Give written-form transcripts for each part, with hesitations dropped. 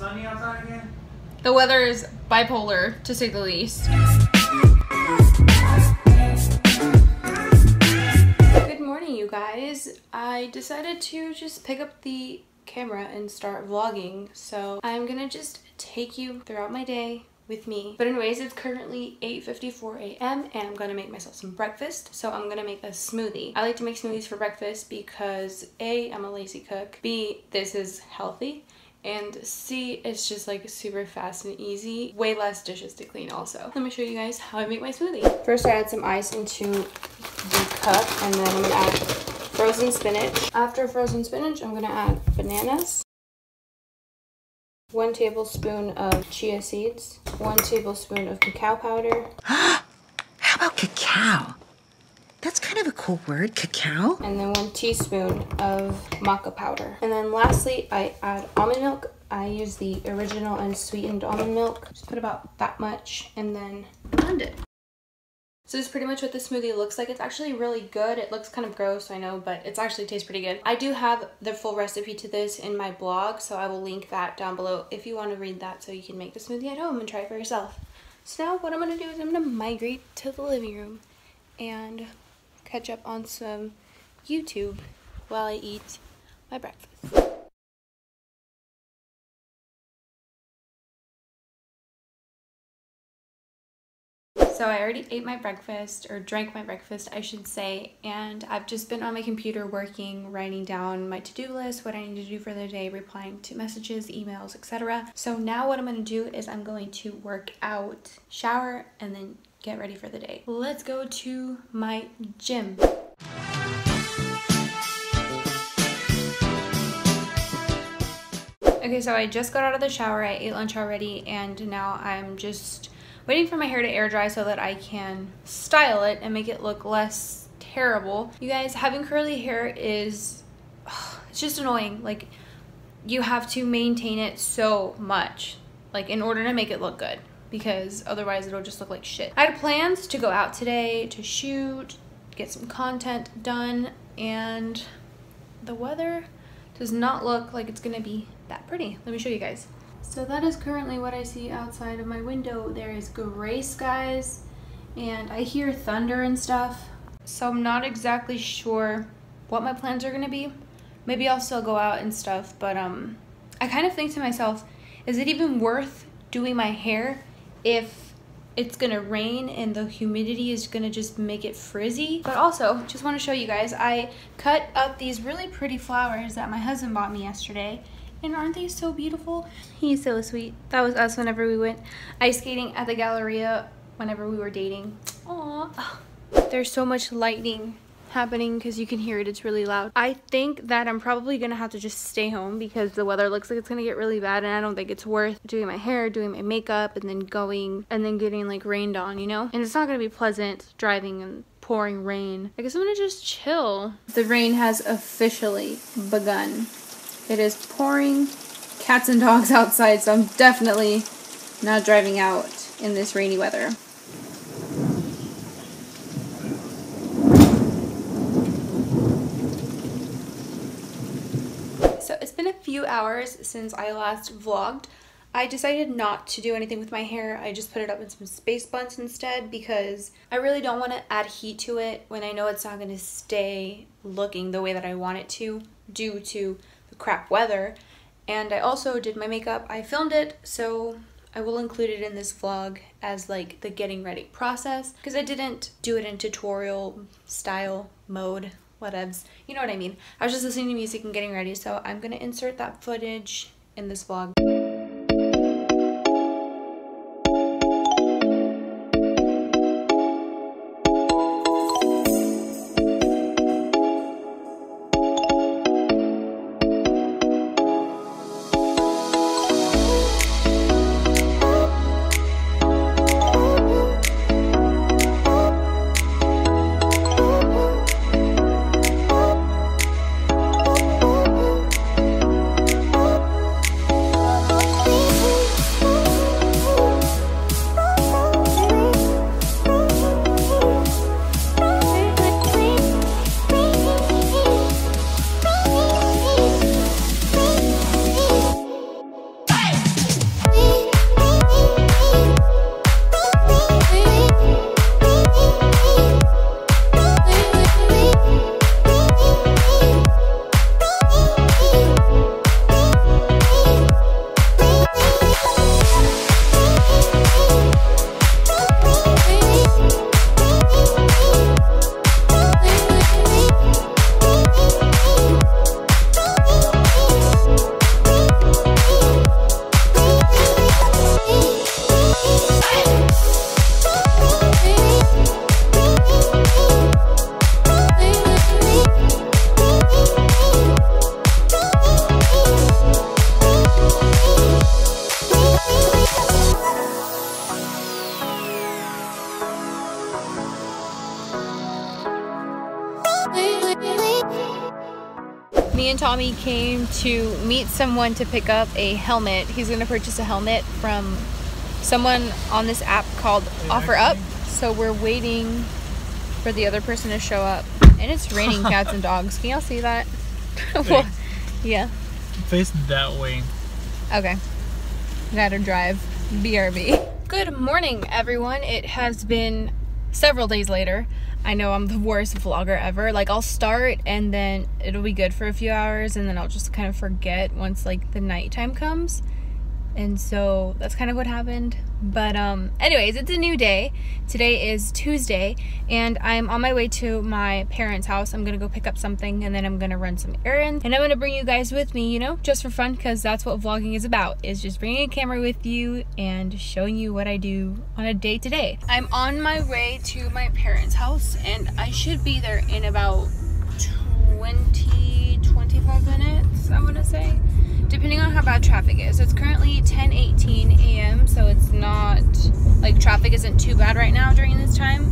sunny outside again? The weather is bipolar, to say the least. Good morning, you guys. I decided to just pick up the camera and start vlogging, so I'm gonna just take you throughout my day with me. But anyways, it's currently 8:54 a.m. and I'm gonna make myself some breakfast. So I'm gonna make a smoothie. I like to make smoothies for breakfast because A, I'm a lazy cook, B, this is healthy, and C, it's just like super fast and easy. Way less dishes to clean also. Let me show you guys how I make my smoothie. First I add some ice into the cup, and then I'm gonna add frozen spinach. After frozen spinach, I'm gonna add bananas, 1 tablespoon of chia seeds, 1 tablespoon of cacao powder. How about cacao? That's kind of a cool word, cacao. And then 1 teaspoon of maca powder. And then lastly, I add almond milk. I use the original unsweetened almond milk. Just put about that much and then blend it. So this is pretty much what the smoothie looks like. It's actually really good. It looks kind of gross, I know, but it actually tastes pretty good. I do have the full recipe to this in my blog, so I will link that down below if you want to read that so you can make the smoothie at home and try it for yourself. So now what I'm going to do is I'm going to migrate to the living room and catch up on some YouTube while I eat my breakfast. So I already ate my breakfast, or drank my breakfast, I should say, and I've just been on my computer working, writing down my to-do list, what I need to do for the day, replying to messages, emails, etc. So now what I'm going to do is I'm going to work out, shower, and then get ready for the day. Let's go to my gym. Okay, so I just got out of the shower, I ate lunch already, and now I'm just waiting for my hair to air dry so that I can style it and make it look less terrible. You guys, having curly hair is, it's just annoying. Like, you have to maintain it so much, like, in order to make it look good, because otherwise it'll just look like shit. I had plans to go out today to shoot, get some content done, and the weather does not look like it's gonna be that pretty. Let me show you guys. So that is currently what I see outside of my window. There is gray skies and I hear thunder and stuff. So I'm not exactly sure what my plans are gonna be. Maybe I'll still go out and stuff, but I kind of think to myself, is it even worth doing my hair if it's gonna rain and the humidity is gonna just make it frizzy? But also, just wanna show you guys, I cut up these really pretty flowers that my husband bought me yesterday. And aren't they so beautiful? He's so sweet. That was us whenever we went ice skating at the Galleria whenever we were dating. Aww. There's so much lightning happening because you can hear it. It's really loud. I think that I'm probably going to have to just stay home because the weather looks like it's going to get really bad. And I don't think it's worth doing my hair, doing my makeup, and then going and then getting like rained on, you know? And it's not going to be pleasant driving and pouring rain. I guess I'm going to just chill. The rain has officially begun. It is pouring cats and dogs outside, so I'm definitely not driving out in this rainy weather. So it's been a few hours since I last vlogged. I decided not to do anything with my hair. I just put it up in some space buns instead because I really don't want to add heat to it when I know it's not going to stay looking the way that I want it to due to the crap weather. And I also did my makeup. I filmed it, so I will include it in this vlog as like the getting ready process because I didn't do it in tutorial style mode, whatevs. You know what I mean. I was just listening to music and getting ready, so I'm going to insert that footage in this vlog. me and Tommy came to meet someone to pick up a helmet. He's going to purchase a helmet from someone on this app called OfferUp. So we're waiting for the other person to show up. And it's raining cats and dogs. Can y'all see that? Well, yeah. Face that way. Okay. Gotta drive. BRB. Good morning, everyone. It has been several days later. I know I'm the worst vlogger ever. Like, I'll start and then it'll be good for a few hours and then I'll just kind of forget once like the nighttime comes. And so that's kind of what happened. But anyways, it's a new day. Today is Tuesday and I'm on my way to my parents' house. I'm gonna go pick up something and then I'm gonna run some errands, and I'm gonna bring you guys with me, you know, just for fun, because that's what vlogging is about, is just bringing a camera with you and showing you what I do on a day to day. I'm on my way to my parents' house and I should be there in about 20-25 minutes, I want to say, depending on how bad traffic is. So it's currently 10:18 a.m. so it's not like traffic isn't too bad right now during this time,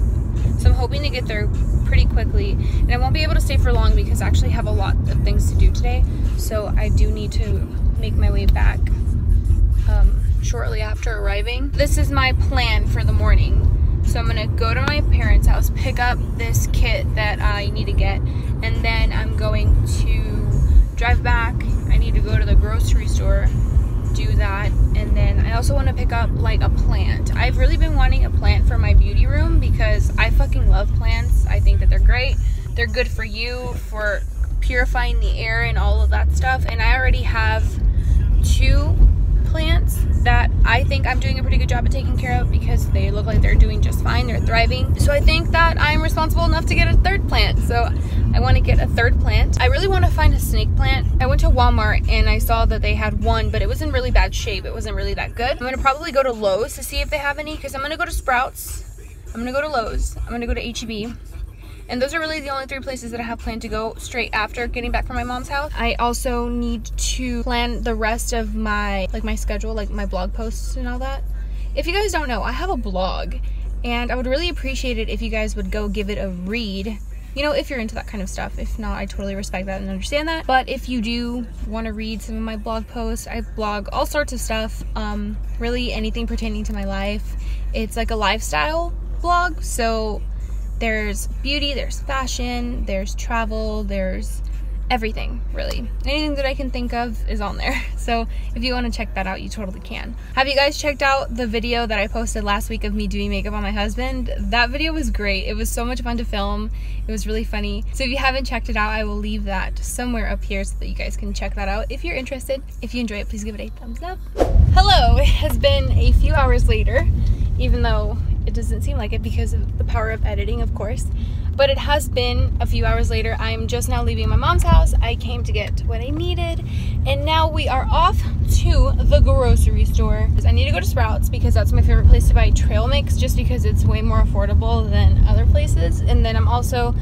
so I'm hoping to get there pretty quickly. And I won't be able to stay for long because I actually have a lot of things to do today, so I do need to make my way back shortly after arriving. This is my plan for the morning. So I'm gonna go to my parents' house, pick up this kit that I need to get, and then I'm going to drive back. I need to go to the grocery store, do that, and then I also want to pick up like a plant. I've really been wanting a plant for my beauty room because I fucking love plants. I think that they're great. They're good for you, for purifying the air and all of that stuff. And I already have 2 plants that I think I'm doing a pretty good job at taking care of because they look like they're doing just fine. They're thriving. So I think that I'm responsible enough to get a 3rd plant. So I want to get a 3rd plant. I really want to find a snake plant. I went to Walmart and I saw that they had one, but it was in really bad shape. It wasn't really that good. I'm going to probably go to Lowe's to see if they have any, because I'm going to go to Sprouts, I'm going to go to Lowe's, I'm going to go to H-E-B. And those are really the only 3 places that I have planned to go straight after getting back from my mom's house. I also need to plan the rest of my schedule, like my blog posts and all that. If you guys don't know, I have a blog and I would really appreciate it if you guys would go give it a read. You know, if you're into that kind of stuff. If not, I totally respect that and understand that. But if you do want to read some of my blog posts, I blog all sorts of stuff. Really anything pertaining to my life. It's like a lifestyle blog, so there's beauty, there's fashion, there's travel, there's everything, really. Anything that I can think of is on there. So if you want to check that out, you totally can. Have you guys checked out the video that I posted last week of me doing makeup on my husband? That video was great. It was so much fun to film. It was really funny. So if you haven't checked it out, I will leave that somewhere up here so that you guys can check that out if you're interested. If you enjoy it, please give it a thumbs up. Hello, it has been a few hours later, even though it doesn't seem like it because of the power of editing, of course, but it has been a few hours later. I'm just now leaving my mom's house. I came to get what I needed and now we are off to the grocery store. I need to go to Sprouts because that's my favorite place to buy trail mix, just because it's way more affordable than other places. And then I'm also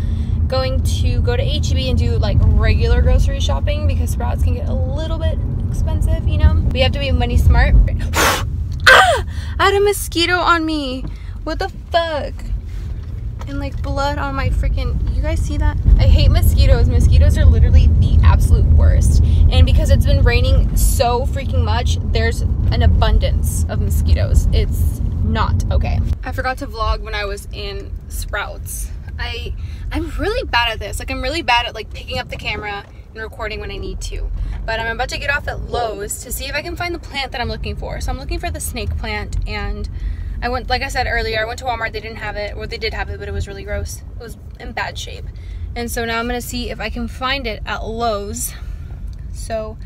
going to go to H-E-B and do like regular grocery shopping because Sprouts can get a little bit expensive, you know. We have to be money smart. Ah! I had a mosquito on me. What the fuck? And like blood on my freaking, you guys see that? I hate mosquitoes. Mosquitoes are literally the absolute worst. And because it's been raining so freaking much, there's an abundance of mosquitoes. It's not okay. I forgot to vlog when I was in Sprouts. I'm really bad at this. Like, I'm really bad at like picking up the camera and recording when I need to. But I'm about to get off at Lowe's to see if I can find the plant that I'm looking for. So I'm looking for the snake plant, and I went, like I said earlier, I went to Walmart, they didn't have it, or they did have it, but it was really gross. It was in bad shape. And so now I'm gonna see if I can find it at Lowe's. So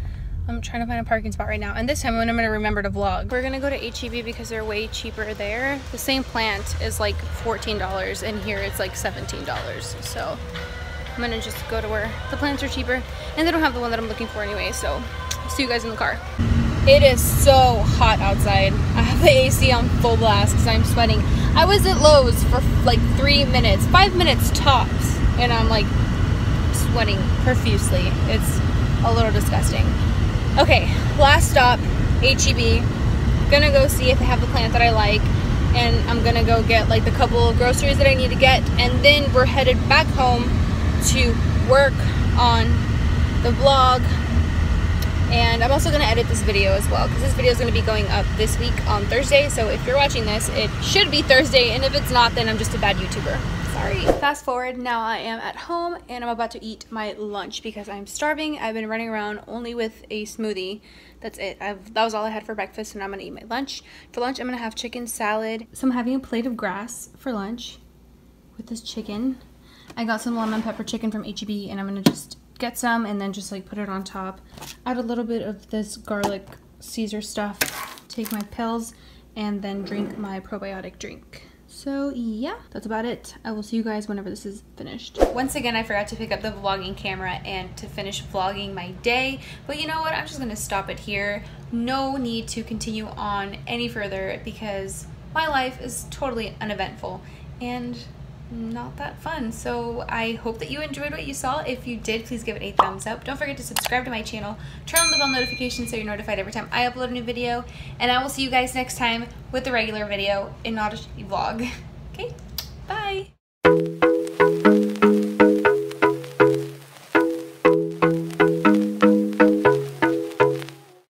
I'm trying to find a parking spot right now. And this time I'm gonna remember to vlog. We're gonna go to H-E-B because they're way cheaper there. The same plant is like $14 and here it's like $17. So I'm gonna just go to where the plants are cheaper and they don't have the one that I'm looking for anyway. So I'll see you guys in the car. It is so hot outside. I have the AC on full blast because I'm sweating. I was at Lowe's for like 3 minutes, 5 minutes tops, and I'm like sweating profusely. It's a little disgusting. Okay, last stop, H-E-B. Gonna go see if they have the plant that I like, and I'm gonna go get like the couple of groceries that I need to get, and then we're headed back home to work on the vlog. And I'm also going to edit this video as well, because this video is going to be going up this week on Thursday. So if you're watching this, it should be Thursday. And if it's not, then I'm just a bad YouTuber. Sorry. Fast forward, now I am at home and I'm about to eat my lunch because I'm starving. I've been running around only with a smoothie. That's it. That was all I had for breakfast, and I'm going to eat my lunch. For lunch, I'm going to have chicken salad. So I'm having a plate of grass for lunch with this chicken. I got some lemon pepper chicken from H-E-B, and I'm going to just get some and then just like put it on top. Add a little bit of this garlic Caesar stuff, take my pills, and then drink my probiotic drink. So yeah, that's about it. I will see you guys whenever this is finished. Once again, I forgot to pick up the vlogging camera and to finish vlogging my day, but you know what, I'm just gonna stop it here. No need to continue on any further because my life is totally uneventful and not that fun. So I hope that you enjoyed what you saw. If you did, please give it a thumbs up. Don't forget to subscribe to my channel, turn on the bell notification so you're notified every time I upload a new video, and I will see you guys next time with the regular video and not a vlog. Okay, bye.